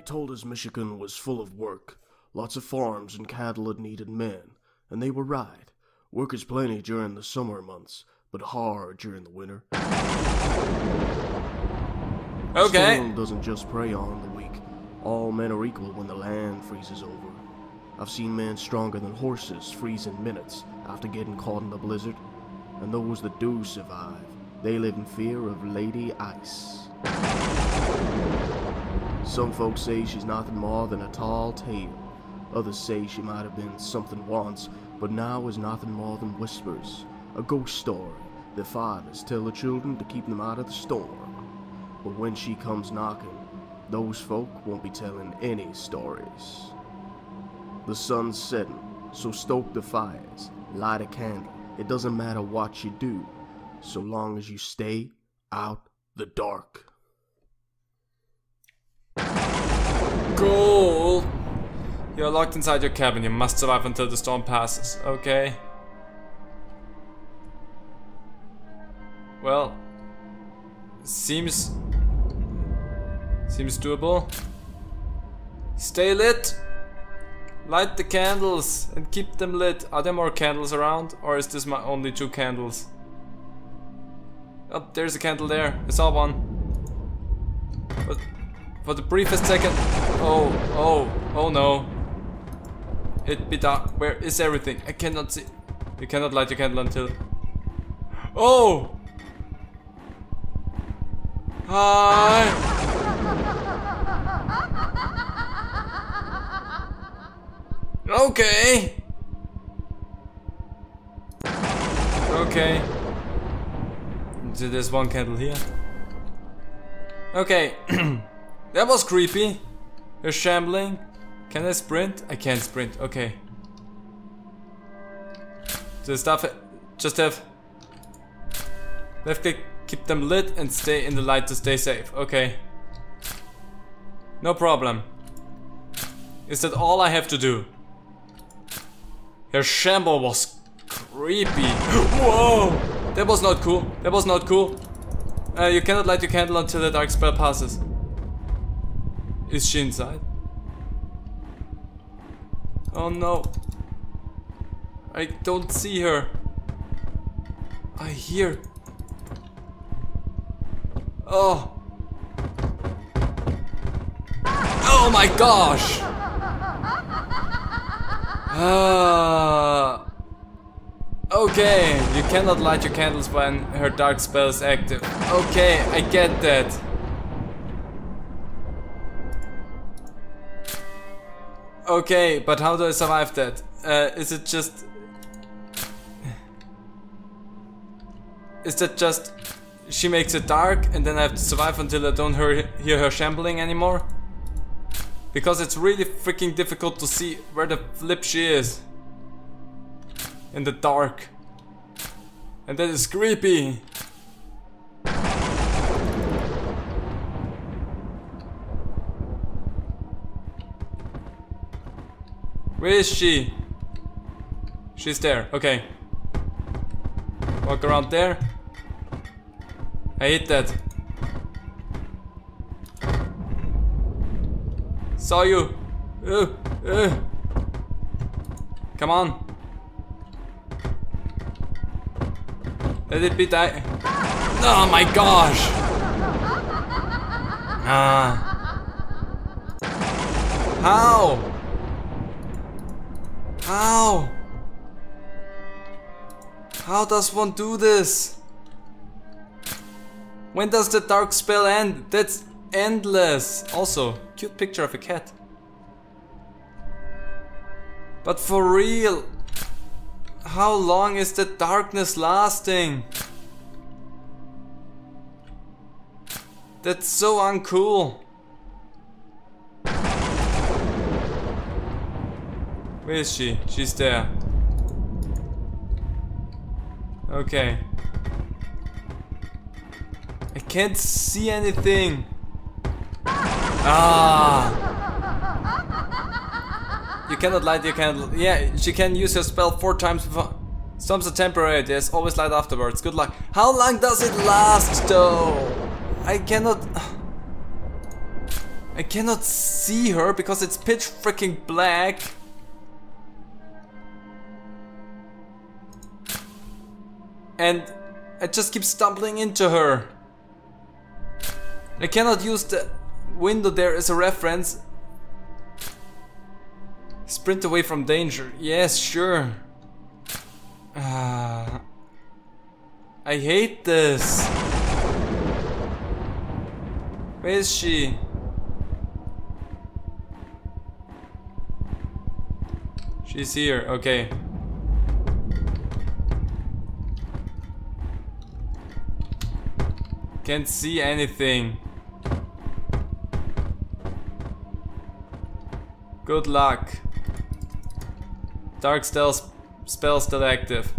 They told us Michigan was full of work, lots of farms and cattle that needed men, and they were right. Work is plenty during the summer months, but hard during the winter. Okay. The storm doesn't just prey on the weak. All men are equal when the land freezes over. I've seen men stronger than horses freeze in minutes after getting caught in the blizzard. And those that do survive, they live in fear of Lady Ice. Some folks say she's nothing more than a tall tale. Others say she might have been something once, but now is nothing more than whispers. A ghost story that fathers tell the children to keep them out of the storm. But when she comes knocking, those folk won't be telling any stories. The sun's setting, so stoke the fires, light a candle. It doesn't matter what you do, so long as you stay out the dark. Cool. You are locked inside your cabin. You must survive until the storm passes. Okay. Well, seems doable. Stay lit. Light the candles and keep them lit. Are there more candles around, or is this my only two candles? Oh, there's a candle there. I saw one. But for the briefest second, oh no! It be dark. Where is everything? I cannot see. You cannot light your candle until. Oh! Hi! Okay! Okay. So there's one candle here. Okay. That was creepy. You're shambling. Can I sprint? I can't sprint. Okay. So stuff it. Just have left click. Keep them lit and stay in the light to stay safe. Okay. No problem. Is that all I have to do? Her shamble was creepy. Whoa! That was not cool. That was not cool. You cannot light your candle until the dark spell passes. Is she inside? Oh no. I don't see her. I hear. Oh. Oh my gosh. Okay, you cannot light your candles when her dark spell is active. Okay, I get that. Okay, but how do I survive that? Is it just... Is that just... She makes it dark and then I have to survive until I don't hear her shambling anymore? Because it's really freaking difficult to see where the flip she is. In the dark. And that is creepy. Where is she? She's there, okay. Walk around there. I hate that. Saw you. Come on. Let it be die. Oh my gosh. How? How? How does one do this? When does the dark spell end? That's endless. Also, cute picture of a cat. But for real, how long is the darkness lasting? That's so uncool. Where is she? She's there. Okay. I can't see anything. You cannot light your candle. Yeah, she can use her spell 4 times before. Storms are temporary, there's always light afterwards. Good luck. How long does it last though? I cannot... I cannot see her because it's pitch freaking black. And I just keep stumbling into her. I cannot use the window there as a reference. Sprint away from danger. Yes, sure. I hate this. Where is she? She's here, okay. Can't see anything. Good luck. Dark spell still active.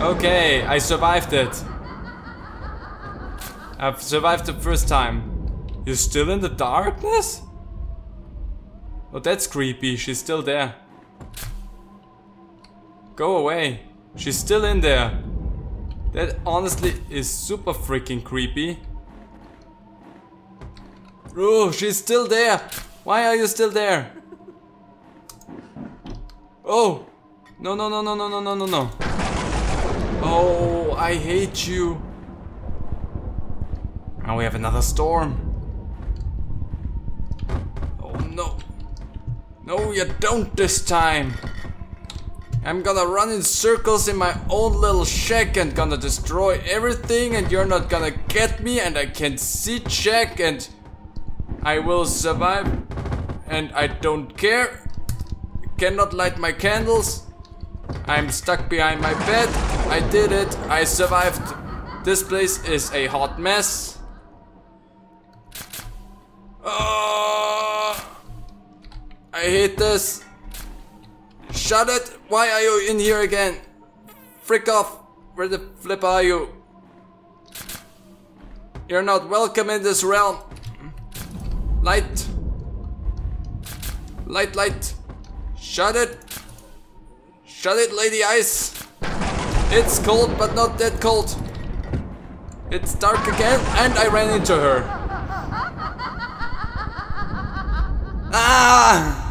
Okay, I survived it. I've survived the first time. You're still in the darkness? Oh, that's creepy. She's still there. Go away. She's still in there. That honestly is super freaking creepy. Oh, she's still there. Why are you still there? Oh. No, no, no, no, no, no, no, no, no. Oh, I hate you. Now we have another storm. Oh, no. No, you don't this time. I'm gonna run in circles in my own little shack and gonna destroy everything, and you're not gonna get me, and I can see Jack, and I will survive, and I don't care. Cannot light my candles. I'm stuck behind my bed. I did it. I survived. This place is a hot mess. Oh, I hate this. Shut it! Why are you in here again? Frick off! Where the flip are you? You're not welcome in this realm. Light! Light, light! Shut it! Shut it, Lady Ice! It's cold, but not that cold. It's dark again, and I ran into her. Ah!